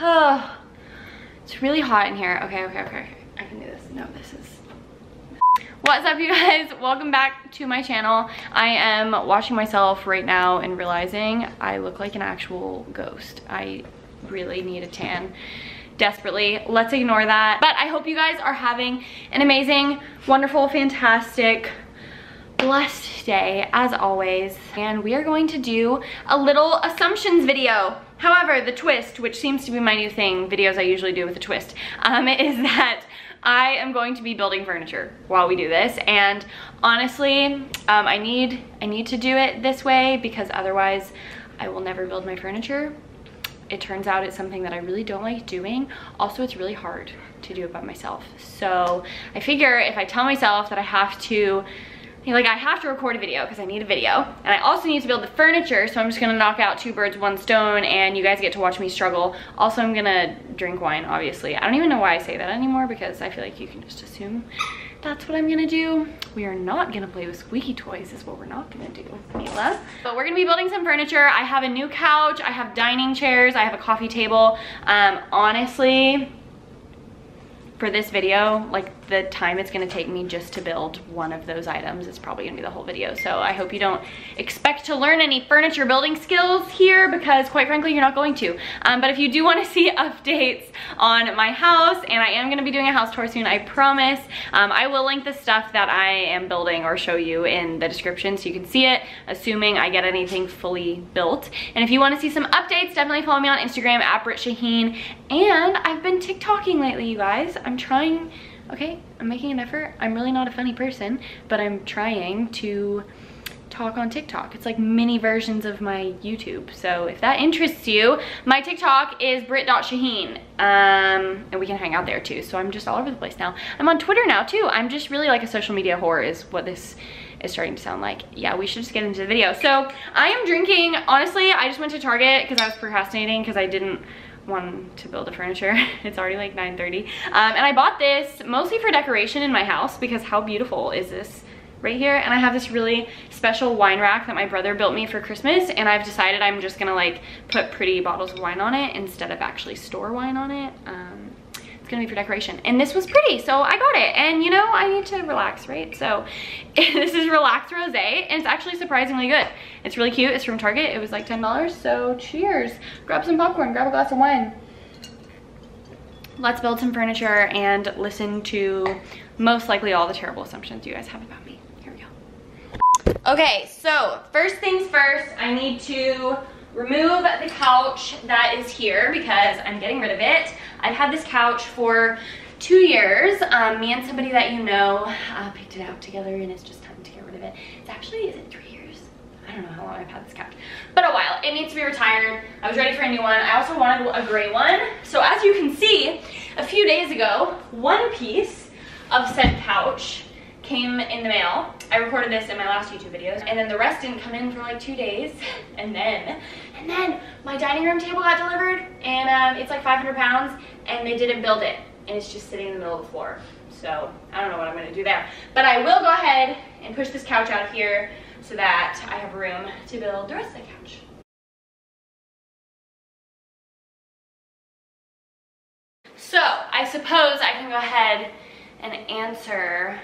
Oh, it's really hot in here. Okay. I can do this. No, this is... What's up, you guys? Welcome back to my channel. I am washing myself right now and realizing I look like an actual ghost. I really need a tan. Desperately. Let's ignore that. But I hope you guys are having an amazing, wonderful, fantastic, blessed day, as always. And we are going to do a little assumptions video. However, the twist, which seems to be my new thing, videos I usually do with a twist, is that I am going to be building furniture while we do this. And honestly, I need to do it this way because otherwise I will never build my furniture. It turns out it's something that I really don't like doing. Also, it's really hard to do it by myself. So I figure if I tell myself that I have to, like, I have to record a video because I need a video and I also need to build the furniture, so I'm just gonna knock out two birds, one stone, and you guys get to watch me struggle. Also, I'm gonna drink wine, obviously. I don't even know why I say that anymore because I feel like you can just assume that's what I'm gonna do. We are not gonna play with squeaky toys is what we're not gonna do, Mila. But we're gonna be building some furniture. I have a new couch, I have dining chairs, I have a coffee table. Honestly, for this video, like, the time it's gonna take me just to build one of those items is probably gonna be the whole video. So I hope you don't expect to learn any furniture building skills here because, quite frankly, you're not going to. But if you do wanna see updates on my house, and I am gonna be doing a house tour soon, I promise. I will link the stuff that I am building or show you in the description so you can see it, assuming I get anything fully built. And if you wanna see some updates, definitely follow me on Instagram at Britt Shaheen. And I've been TikToking lately, you guys. I'm trying, okay, I'm making an effort. I'm really not a funny person, but I'm trying to talk on TikTok. It's like mini versions of my YouTube. So if that interests you, my TikTok is Britt.Shaheen. And we can hang out there too. So I'm just all over the place now. I'm on Twitter now too. I'm just really like a social media whore is what this is starting to sound like. Yeah, we should just get into the video. So I am drinking, honestly, I just went to Target because I was procrastinating because I didn't want to build a furniture. It's already like 9:30. And I bought this mostly for decoration in my house because how beautiful is this right here? And I have this really special wine rack that my brother built me for Christmas, and I've decided I'm just gonna like put pretty bottles of wine on it instead of actually store wine on it. It's gonna be for decoration, and this was pretty, so I got it. And you know, I need to relax, right? So this is Relaxed Rosé, and it's actually surprisingly good. It's really cute. It's from Target. It was like $10, so cheers. Grab some popcorn, grab a glass of wine. Let's build some furniture and listen to most likely all the terrible assumptions you guys have about me. Here we go. Okay, so first things first, I need to remove the couch that is here because I'm getting rid of it. I've had this couch for 2 years. Me and somebody that you know picked it out together, and it's just time to get rid of it. It's actually, is it 3 years? I don't know how long I've had this couch, but a while. It needs to be retired. I was ready for a new one. I also wanted a gray one. So as you can see, a few days ago, one piece of said couch came in the mail. I recorded this in my last YouTube videos, and then the rest didn't come in for like 2 days, and then my dining room table got delivered, and it's like 500 pounds, and they didn't build it, and it's just sitting in the middle of the floor. So I don't know what I'm gonna do there, but I will go ahead and push this couch out of here so that I have room to build the rest of the couch. So I suppose I can go ahead and answer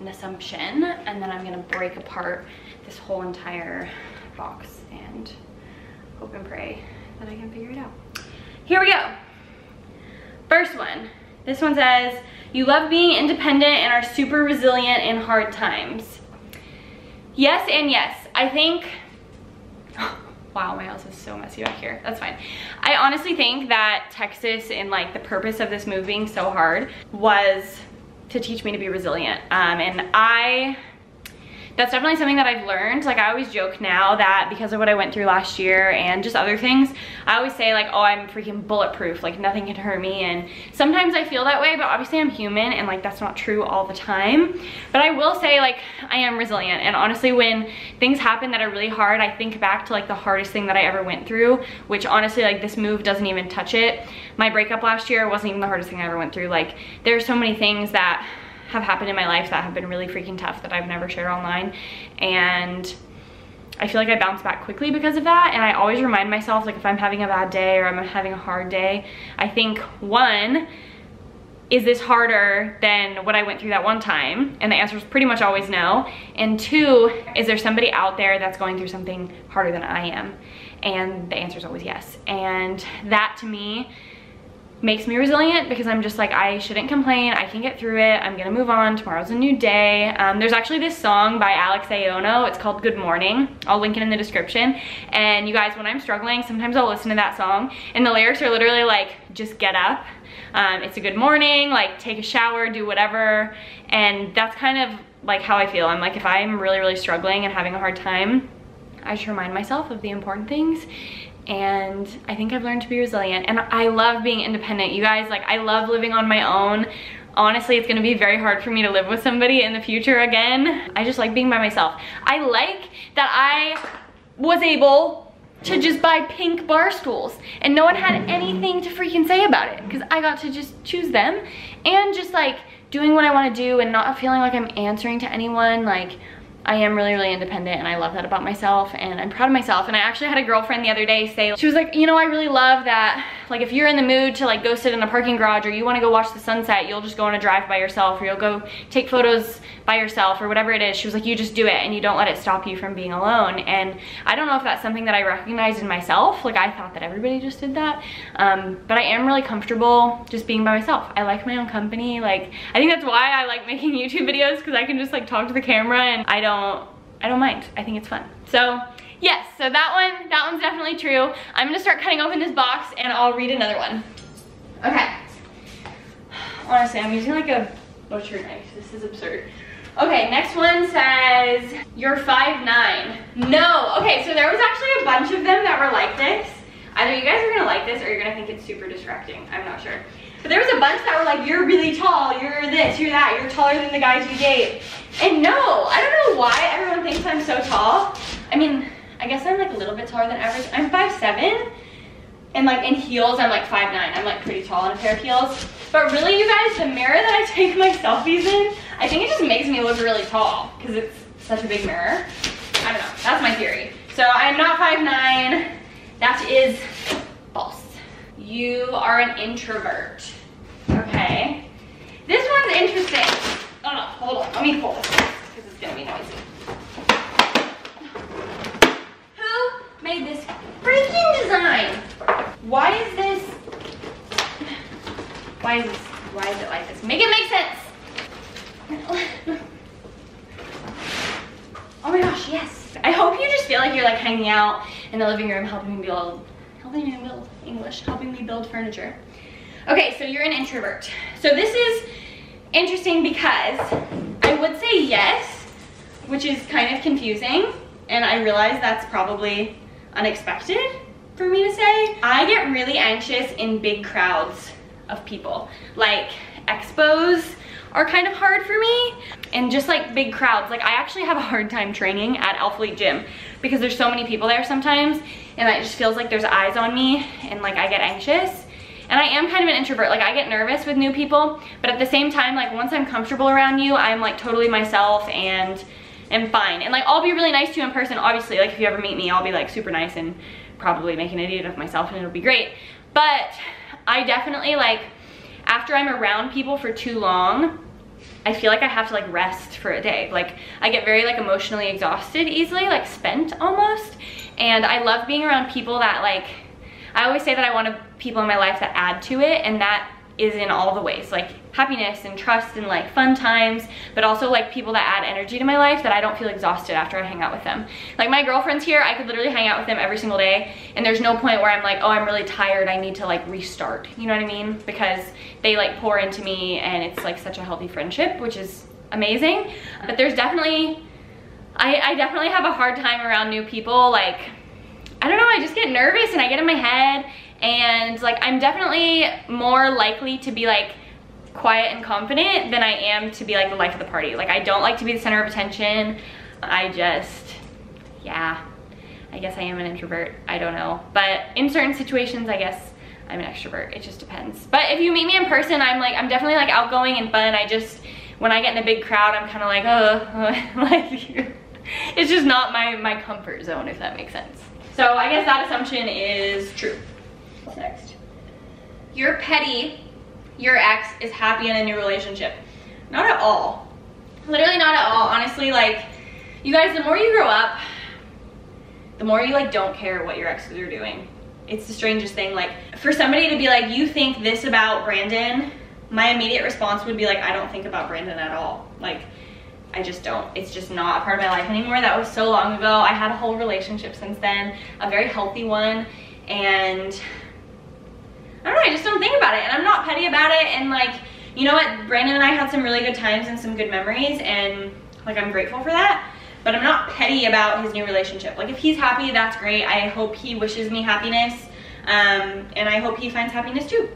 an assumption, and then I'm gonna break apart this whole entire box and hope and pray that I can figure it out. Here we go. First one. This one says, you love being independent and are super resilient in hard times. Yes and yes. I think, wow, my house is so messy back here. That's fine. I honestly think that Texas and like the purpose of this move being so hard was to teach me to be resilient. That's definitely something that I've learned. Like, I always joke now that because of what I went through last year and just other things, I always say like, oh, I'm freaking bulletproof, like nothing can hurt me. And sometimes I feel that way, but obviously I'm human, and like that's not true all the time. But I will say, like, I am resilient. And honestly, when things happen that are really hard, I think back to like the hardest thing that I ever went through, which honestly, like, this move doesn't even touch it. My breakup last year wasn't even the hardest thing I ever went through. Like, there are so many things that have happened in my life that have been really freaking tough that I've never shared online, and I feel like I bounce back quickly because of that, and I always remind myself, like, if I'm having a bad day or I'm having a hard day, I think, one, is this harder than what I went through that one time? And the answer is pretty much always no. And two, is there somebody out there that's going through something harder than I am? And the answer is always yes. And that, to me, makes me resilient, because I'm just like, I shouldn't complain, I can get through it, I'm gonna move on, tomorrow's a new day. There's actually this song by Alex Aiono, it's called Good Morning, I'll link it in the description. And you guys, when I'm struggling, sometimes I'll listen to that song, and the lyrics are literally like, just get up, it's a good morning, like, take a shower, do whatever. And that's kind of like how I feel. I'm like, if I'm really, really struggling and having a hard time, I should remind myself of the important things. And I think I've learned to be resilient, and I love being independent, you guys. Like, I love living on my own. Honestly, it's gonna be very hard for me to live with somebody in the future again. I just like being by myself. I like that I was able to just buy pink bar stools and no one had anything to freaking say about it, because I got to just choose them, and just like doing what I want to do and not feeling like I'm answering to anyone. Like, I am really, really independent, and I love that about myself, and I'm proud of myself. And I actually had a girlfriend the other day say, she was like, you know, I really love that, like, if you're in the mood to, like, go sit in a parking garage, or you want to go watch the sunset, you'll just go on a drive by yourself, or you'll go take photos by yourself, or whatever it is. She was like, you just do it, and you don't let it stop you from being alone. And I don't know if that's something that I recognized in myself. Like, I thought that everybody just did that, but I am really comfortable just being by myself. I like my own company. Like, I think that's why I like making YouTube videos, because I can just, like, talk to the camera, and I don't mind. I think it's fun. So yes, so that one's definitely true. I'm gonna start cutting open this box, and I'll read another one. Okay. Honestly, I'm using like a butcher knife. This is absurd. Okay, next one says, you're 5'9". No. Okay, so there was actually a bunch of them that were like this. Either you guys are gonna like this, or you're gonna think it's super distracting. I'm not sure. But there was a bunch that were like, you're really tall, you're this, you're that, you're taller than the guys you date. And no, I don't know why everyone thinks I'm so tall. I mean, I guess I'm like a little bit taller than average. I'm 5'7", and like in heels, I'm like 5'9". I'm like pretty tall in a pair of heels. But really, you guys, the mirror that I take my selfies in, I think it just makes me look really tall, because it's such a big mirror. I don't know, that's my theory. So I'm not 5'9", that is false. You are an introvert. Okay. This one's interesting. Oh no, hold on. Let me pull this because it's gonna be noisy. Who made this freaking design? Why is this? Why is it like this? Make it make sense. Oh my gosh, yes. I hope you just feel like you're like hanging out in the living room, helping me build. Helping me build furniture. Okay, so you're an introvert. So this is interesting because I would say yes, which is kind of confusing, and I realize that's probably unexpected for me to say. I get really anxious in big crowds of people. Like, expos are kind of hard for me, and just like big crowds. Like, I actually have a hard time training at Alphalete gym because there's so many people there sometimes, and it just feels like there's eyes on me, and like I get anxious. And I am kind of an introvert. Like, I get nervous with new people, but at the same time, like, once I'm comfortable around you, I'm like totally myself and am fine. And like, I'll be really nice to you in person, obviously. Like, if you ever meet me, I'll be like super nice and probably make an idiot of myself, and it'll be great. But I definitely, like, after I'm around people for too long, I feel like I have to like rest for a day. Like, I get very like emotionally exhausted easily, like spent almost. And I love being around people that, like, I always say that I want people in my life that add to it, and that is in all the ways, like happiness and trust and like fun times, but also like people that add energy to my life that I don't feel exhausted after I hang out with them. Like, my girlfriend's here, I could literally hang out with them every single day, and there's no point where I'm like, oh, I'm really tired, I need to like restart, you know what I mean? Because they like pour into me, and it's like such a healthy friendship, which is amazing. But there's definitely, I definitely have a hard time around new people. Like, I don't know, I just get nervous and I get in my head, and like, I'm definitely more likely to be like quiet and confident than I am to be like the life of the party. Like, I don't like to be the center of attention. I just, yeah, I guess I am an introvert, I don't know. But in certain situations, I guess I'm an extrovert, it just depends. But if you meet me in person, I'm definitely like outgoing and fun. I just, when I get in a big crowd, I'm kind of like, oh, like It's just not my comfort zone, if that makes sense. So I guess that assumption is true. What's next? You're petty. Your ex is happy in a new relationship. Not at all. Literally not at all. Honestly, like, you guys, the more you grow up, the more you like don't care what your exes are doing. It's the strangest thing. Like, for somebody to be like, you think this about Brandon, my immediate response would be like, I don't think about Brandon at all. Like, I just don't. It's just not a part of my life anymore. That was so long ago. I had a whole relationship since then, a very healthy one, and I don't know, I just don't think about it, and I'm not petty about it, and like, you know what, Brandon and I had some really good times and some good memories, and like, I'm grateful for that, but I'm not petty about his new relationship. Like, if he's happy, that's great. I hope he wishes me happiness, and I hope he finds happiness too,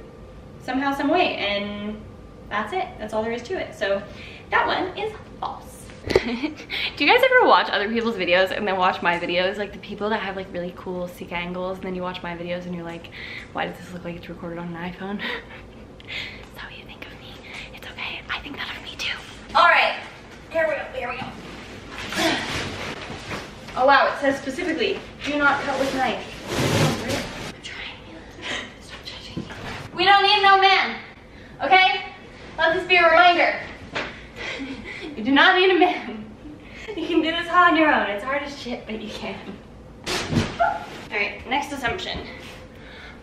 somehow, some way, and that's it. That's all there is to it. So that one is false. Do you guys ever watch other people's videos and then watch my videos? Like, the people that have like really cool sick angles, and then you watch my videos and you're like, why does this look like it's recorded on an iPhone? That's how you think of me. It's okay. I think that of me too. All right, here we go, here we go. Oh wow, it says specifically, do not cut with knife. I'm trying, stop judging me. We don't need no man, okay? Let this be a reminder. You do not need a man. You can do this all on your own. It's hard as shit, but you can. All right, next assumption.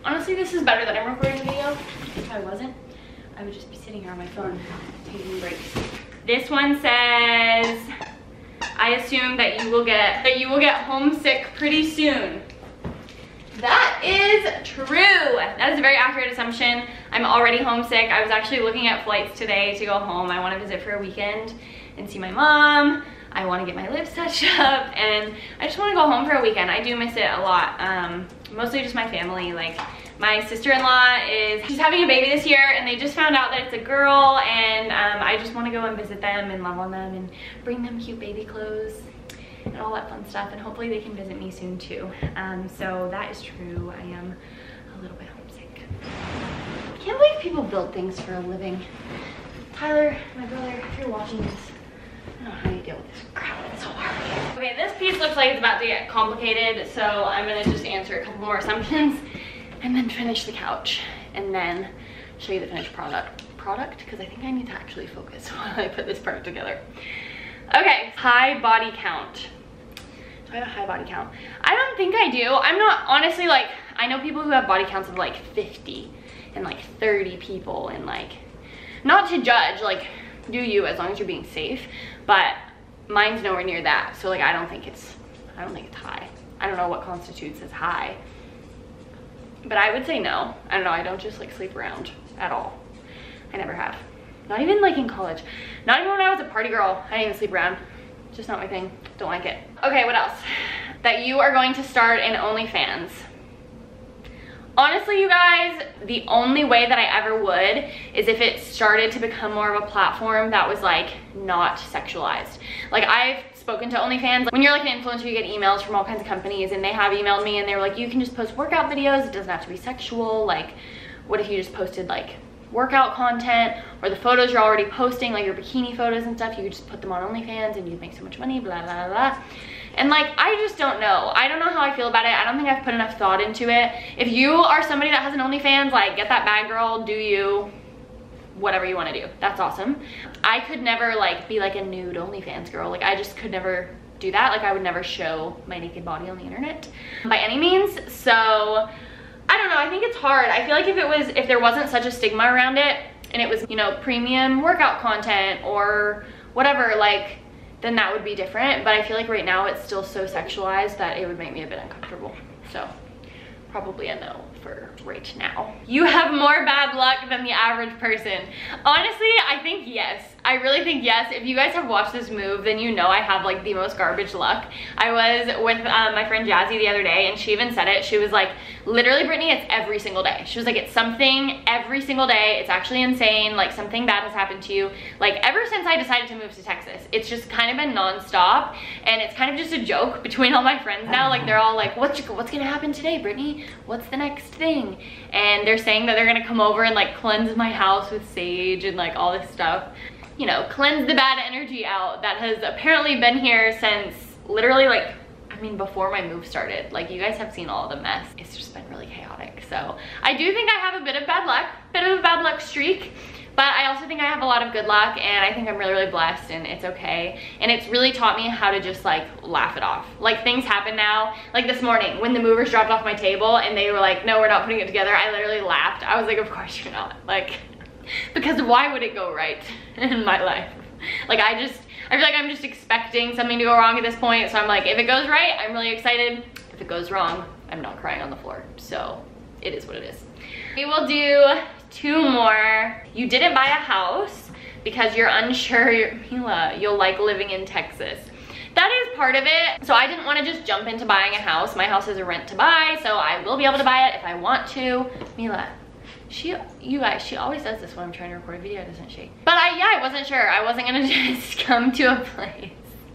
Honestly, this is better that I'm recording a video. If I wasn't, I would just be sitting here on my phone, taking breaks. This one says, I assume that you will get homesick pretty soon. That is true. That is a very accurate assumption. I'm already homesick. I was actually looking at flights today to go home. I want to visit for a weekend and see my mom. I want to get my lips touched up, and I just want to go home for a weekend. I do miss it a lot. Mostly just my family. Like, my sister-in-law is she's having a baby this year, and they just found out that it's a girl, and I just want to go and visit them and love on them and bring them cute baby clothes and all that fun stuff, and hopefully they can visit me soon too. So that is true. I am a little bit homesick. I can't believe people build things for a living. Tyler, my brother, if you're watching this, I don't know how you deal with this crap. It's so hard. Okay, this piece looks like it's about to get complicated, so I'm gonna just answer a couple more assumptions and then finish the couch and then show you the finished product, because I think I need to actually focus while I put this part together. Okay, high body count. Do I have a high body count? I don't think I do. I'm not, honestly, like, I know people who have body counts of like 50 and like 30 people, and like, not to judge, like, do you, as long as you're being safe, but mine's nowhere near that. So like, I don't think it's high. I don't know what constitutes as high, but I would say no. I don't know, I don't just like sleep around at all. I never have. Not even like in college. Not even when I was a party girl. I didn't even sleep around. Just not my thing. Don't like it. Okay, what else? That you are going to start an OnlyFans. Honestly, you guys, the only way that I ever would is if it started to become more of a platform that was like not sexualized. Like, I've spoken to OnlyFans. Like, when you're like an influencer, you get emails from all kinds of companies, and they have emailed me and they were like, you can just post workout videos. It doesn't have to be sexual. Like, what if you just posted like workout content, or the photos you're already posting, like your bikini photos and stuff, you could just put them on OnlyFans and you'd make so much money, blah, blah, blah. And like, I just don't know. I don't know how I feel about it. I don't think I've put enough thought into it. If you are somebody that has an OnlyFans, like, get that bag, girl, do you, whatever you want to do. That's awesome. I could never like be like a nude OnlyFans girl. Like, I just could never do that. Like, I would never show my naked body on the internet by any means. So I don't know, I think it's hard. I feel like if there wasn't such a stigma around it, and it was, you know, premium workout content or whatever, like, then that would be different. But I feel like right now it's still so sexualized that it would make me a bit uncomfortable. So probably a no for right now. You have more bad luck than the average person. Honestly, I think yes. I really think yes. If you guys have watched this move, then you know I have like the most garbage luck. I was with my friend Jazzy the other day, and she even said it. She was like, literally, Brittany, it's every single day. She was like, it's something every single day. It's actually insane. Like, something bad has happened to you. Like, ever since I decided to move to Texas, it's just kind of been nonstop, and it's kind of just a joke between all my friends now. Like, they're all like, what's gonna happen today, Brittany? What's the next thing? And they're saying that they're gonna come over and like cleanse my house with sage and like all this stuff. You know, cleanse the bad energy out that has apparently been here since literally like, I mean, before my move started, like you guys have seen all the mess. It's just been really chaotic. So I do think I have a bit of bad luck, bit of a bad luck streak, but I also think I have a lot of good luck, and I think I'm really, really blessed, and it's okay. And it's really taught me how to just like laugh it off. Like things happen now, like this morning when the movers dropped off my table and they were like, no, we're not putting it together. I literally laughed. I was like, of course you're not. Like, because why would it go right in my life? Like I feel like I'm just expecting something to go wrong at this point. So I'm like, if it goes right, I'm really excited. If it goes wrong, I'm not crying on the floor. So it is what it is. We will do two more. You didn't buy a house because you're unsure, Mila, you'll like living in Texas. That is part of it. So I didn't want to just jump into buying a house. My house is a rent to buy, so I will be able to buy it if I want to. Mila, you guys, she always does this when I'm trying to record a video, doesn't she? But I wasn't sure. I wasn't gonna just come to a place.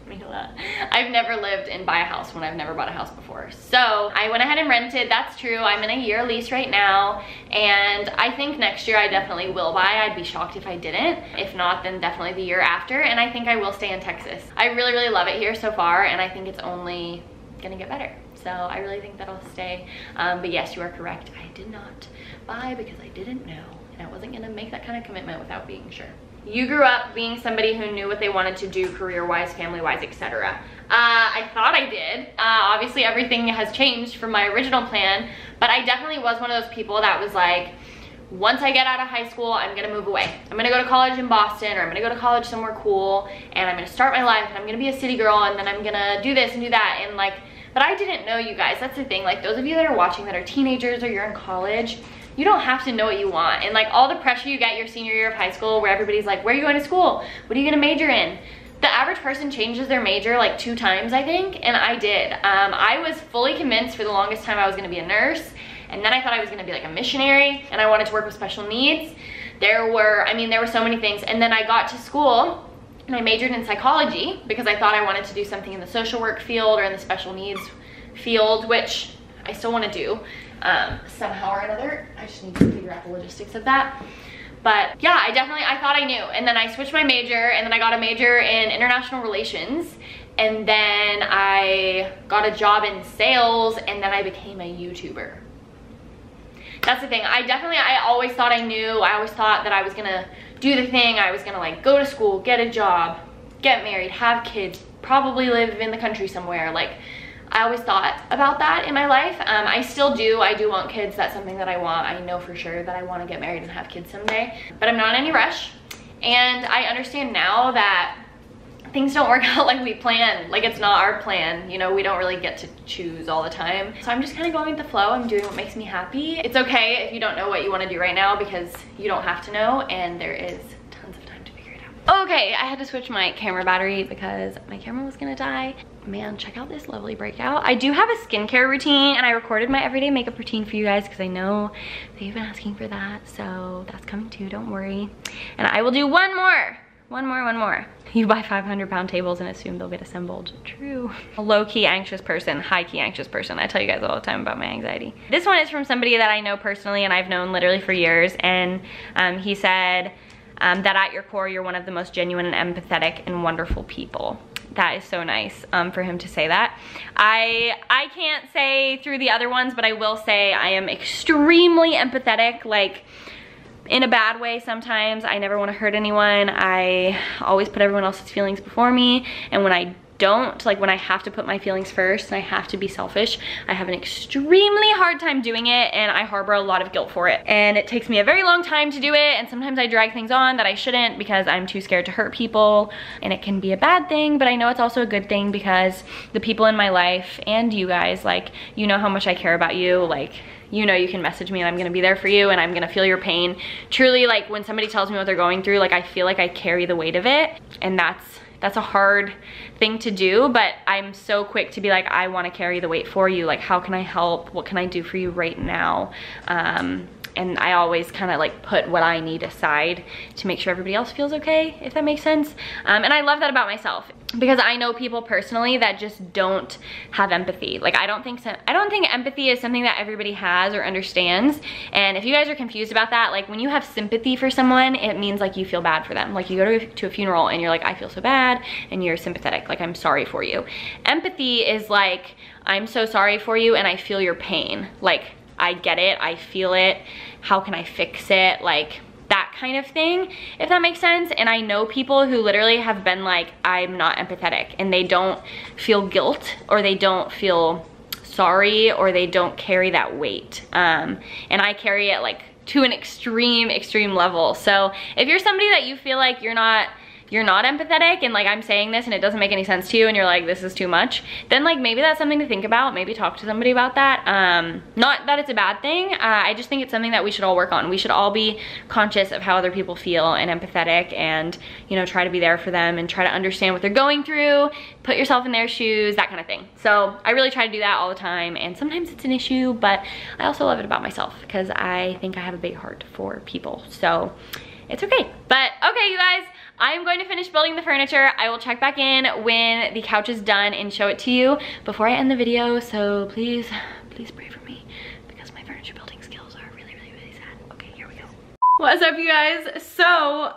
Mila, I've never lived and buy a house when I've never bought a house before. So I went ahead and rented, that's true. I'm in a year lease right now, and I think next year I definitely will buy. I'd be shocked if I didn't. If not, then definitely the year after, and I think I will stay in Texas. I really, really love it here so far, and I think it's only gonna get better. So I really think that'll stay. But yes, you are correct. I did not buy because I didn't know, and I wasn't gonna make that kind of commitment without being sure. You grew up being somebody who knew what they wanted to do career-wise, family-wise, etc. I thought I did. Obviously everything has changed from my original plan, but I definitely was one of those people that was like, once I get out of high school, I'm gonna move away. I'm gonna go to college in Boston, or I'm gonna go to college somewhere cool, and I'm gonna start my life, and I'm gonna be a city girl, and then I'm gonna do this and do that, and like, but I didn't know, you guys, that's the thing. Like those of you that are watching that are teenagers or you're in college, you don't have to know what you want. And like all the pressure you get your senior year of high school where everybody's like, where are you going to school? What are you gonna major in? The average person changes their major like 2 times, I think, and I did. I was fully convinced for the longest time I was gonna be a nurse, and then I thought I was gonna be like a missionary, and I wanted to work with special needs. There were so many things. And then I got to school, and I majored in psychology because I thought I wanted to do something in the social work field or in the special needs field, which I still wanna do. Somehow or another. I just need to figure out the logistics of that. But yeah, I thought I knew. And then I switched my major, and then I got a major in international relations. And then I got a job in sales, and then I became a YouTuber. That's the thing. I always thought I knew. I always thought that I was gonna do the thing. I was gonna like go to school, get a job, get married, have kids, probably live in the country somewhere. Like, I always thought about that in my life. I still do. I do want kids. That's something that I want. I know for sure that I want to get married and have kids someday, but I'm not in any rush. And I understand now that things don't work out like we plan. Like, it's not our plan. You know, we don't really get to choose all the time. So I'm just kind of going with the flow. I'm doing what makes me happy. It's okay if you don't know what you want to do right now, because you don't have to know, and there is tons of time to figure it out. Okay, I had to switch my camera battery because my camera was gonna die. Man, check out this lovely breakout. I do have a skincare routine, and I recorded my everyday makeup routine for you guys because I know they've been asking for that, so that's coming too, don't worry. And I will do one more. You buy 500-pound tables and assume they'll get assembled. True. A low-key anxious person, high-key anxious person. I tell you guys all the time about my anxiety. This one is from somebody that I know personally, and I've known literally for years, and he said that at your core, you're one of the most genuine and empathetic and wonderful people. That is so nice for him to say that. I can't say through the other ones, but I will say I am extremely empathetic, like in a bad way sometimes. I never want to hurt anyone. I always put everyone else's feelings before me, and when I don't, like when I have to put my feelings first and I have to be selfish, I have an extremely hard time doing it, and I harbor a lot of guilt for it, and it takes me a very long time to do it, and sometimes I drag things on that I shouldn't because I'm too scared to hurt people, and it can be a bad thing, but I know it's also a good thing because the people in my life and you guys, like, you know how much I care about you. Like, you know you can message me and I'm gonna be there for you, and I'm gonna feel your pain. Truly, like when somebody tells me what they're going through, like I feel like I carry the weight of it, and that's a hard thing to do, but I'm so quick to be like, I wanna carry the weight for you. Like, how can I help? What can I do for you right now? and I always kind of like put what I need aside to make sure everybody else feels okay, if that makes sense. And I love that about myself, because I know people personally that just don't have empathy. Like I don't think empathy is something that everybody has or understands. And if you guys are confused about that, like when you have sympathy for someone, it means like you feel bad for them. Like you go to a funeral and you're like, I feel so bad, and you're sympathetic, like I'm sorry for you. Empathy is like, I'm so sorry for you and I feel your pain. Like I get it, I feel it, how can I fix it? Like that kind of thing, if that makes sense. And I know people who literally have been like, I'm not empathetic, and they don't feel guilt or they don't feel sorry or they don't carry that weight. And I carry it like to an extreme level. So if you're somebody that you feel like you're not empathetic, and like I'm saying this and it doesn't make any sense to you and you're like, this is too much, then like maybe that's something to think about. Maybe talk to somebody about that. Not that it's a bad thing. I just think it's something that we should all work on. We should all be conscious of how other people feel and empathetic, and you know, try to be there for them and try to understand what they're going through, put yourself in their shoes, that kind of thing. So I really try to do that all the time, and sometimes it's an issue, but I also love it about myself because I think I have a big heart for people. So it's okay. But okay, you guys, I'm going to finish building the furniture. I will check back in when the couch is done and show it to you before I end the video. So please, please pray for me, because my furniture building skills are really, really, really sad. Okay, here we go. What's up, you guys? So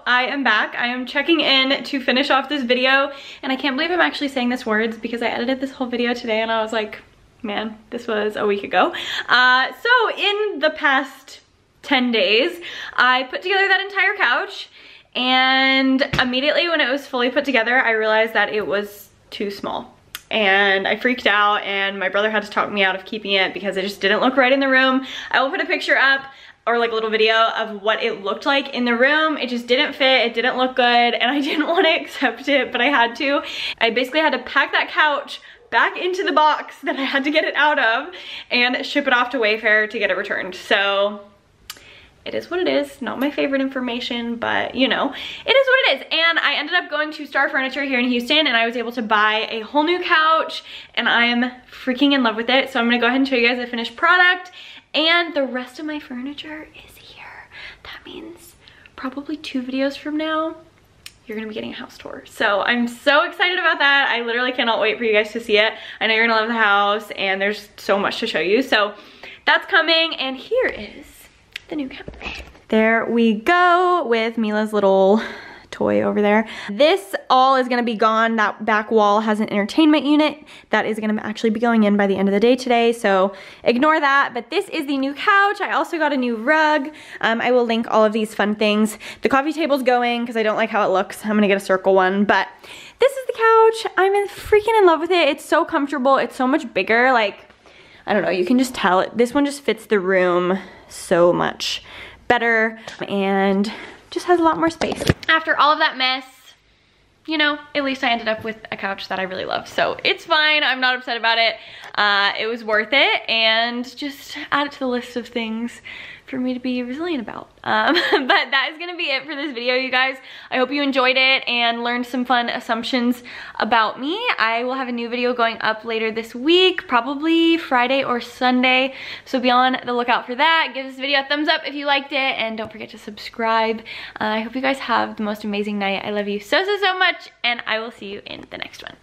I am back. I am checking in to finish off this video. And I can't believe I'm actually saying these words, because I edited this whole video today and I was like, man, this was a week ago. So in the past 10 days, I put together that entire couch. And immediately when it was fully put together, I realized that it was too small, and I freaked out, and my brother had to talk me out of keeping it because it just didn't look right in the room. I will put a picture up, or like a little video of what it looked like in the room. It just didn't fit, it didn't look good, and I didn't want to accept it, but I had to. I basically had to pack that couch back into the box that I had to get it out of and ship it off to Wayfair to get it returned. So it is what it is. Not my favorite information, but you know, it is what it is. And I ended up going to Star Furniture here in Houston, and I was able to buy a whole new couch, and I am freaking in love with it. So I'm gonna go ahead and show you guys the finished product, and the rest of my furniture is here. That means probably 2 videos from now, you're gonna be getting a house tour. So I'm so excited about that. I literally cannot wait for you guys to see it. I know you're gonna love the house, and there's so much to show you. So that's coming, and here is the new couch. There we go, with Mila's little toy over there. This all is gonna be gone. That back wall has an entertainment unit that is gonna actually be going in by the end of the day today, so ignore that. But this is the new couch. I also got a new rug. I will link all of these fun things. The coffee table's going because I don't like how it looks. I'm gonna get a circle one, but this is the couch. I'm freaking in love with it. It's so comfortable. It's so much bigger. Like, I don't know, you can just tell it. This one just fits the room so much better and just has a lot more space. After all of that mess, you know, at least I ended up with a couch that I really love. So it's fine, I'm not upset about it. It was worth it, and just add it to the list of things for me to be resilient about. But that is gonna be it for this video, you guys. I hope you enjoyed it and learned some fun assumptions about me. I will have a new video going up later this week, probably Friday or Sunday, so be on the lookout for that. Give this video a thumbs up if you liked it, and don't forget to subscribe. I hope you guys have the most amazing night. I love you so, so, so much, and I will see you in the next one.